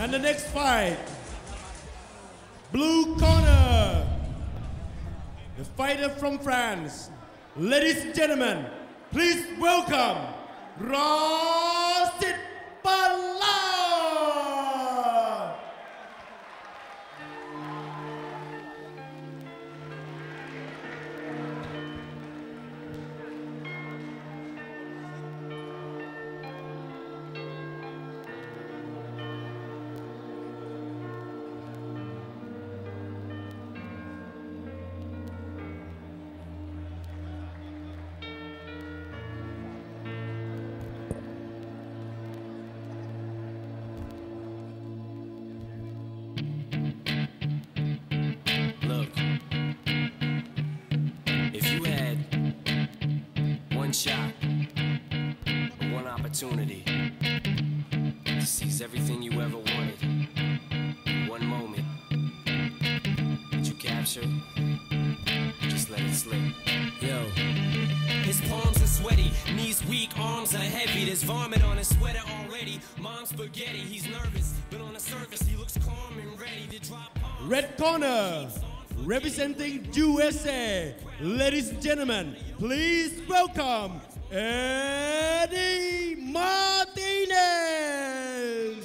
And the next fight, blue corner, the fighter from France. Ladies and gentlemen, please welcome Rachid Bantla. Shot, one opportunity to seize everything you ever wanted, one moment that you captured, just let it slip. Yo, his palms are sweaty, knees weak, arms are heavy, there's vomit on his sweater already, mom's spaghetti, he's nervous, but on the surface he looks calm and ready to drop bombs. Red corner, representing USA, ladies and gentlemen, please welcome Eddie Martinez.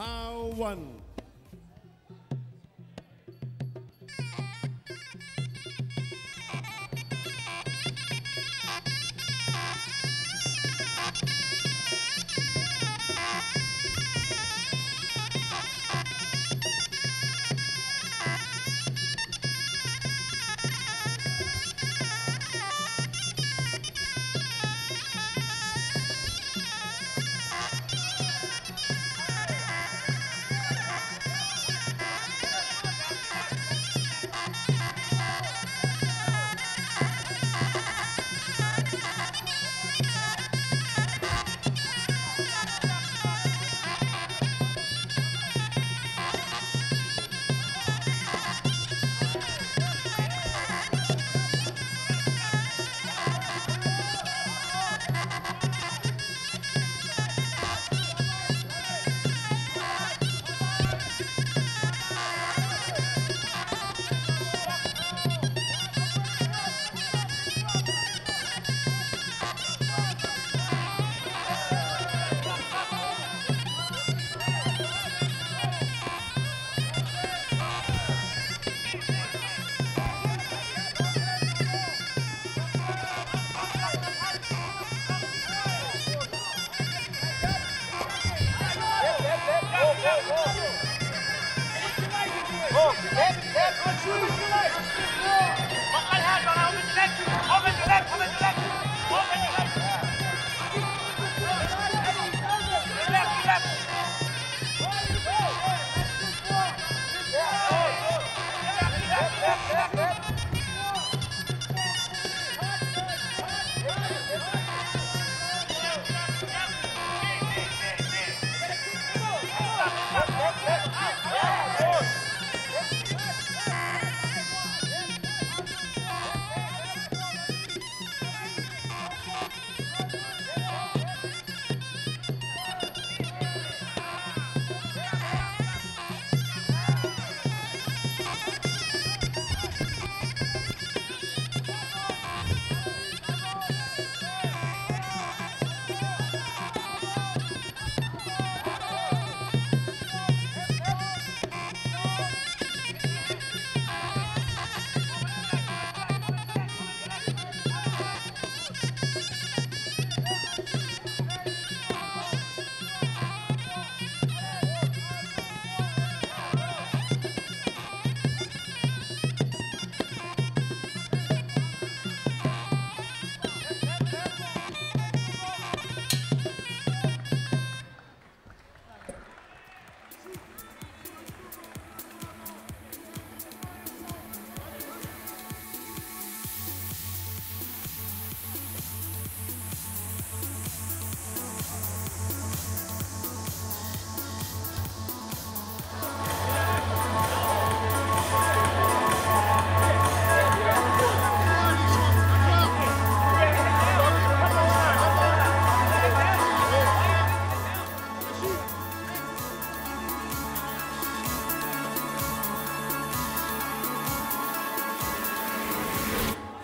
Bow one.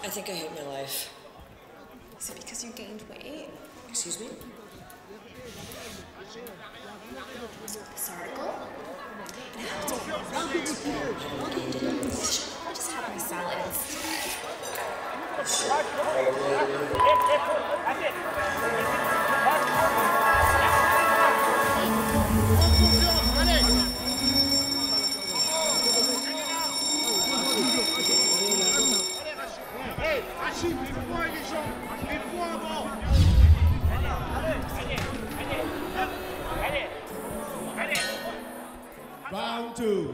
I think I hate my life. Is it because you gained weight? Excuse me? This article? It had to be I just had my salad instead. That's it. Round two.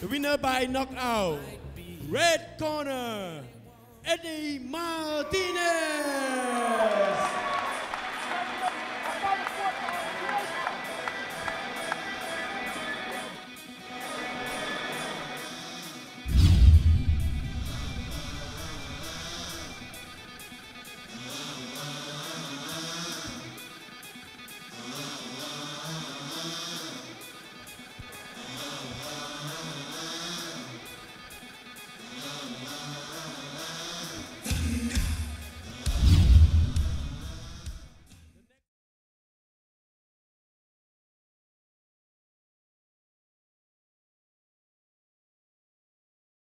The winner by knockout, red corner, Eddie Martinez.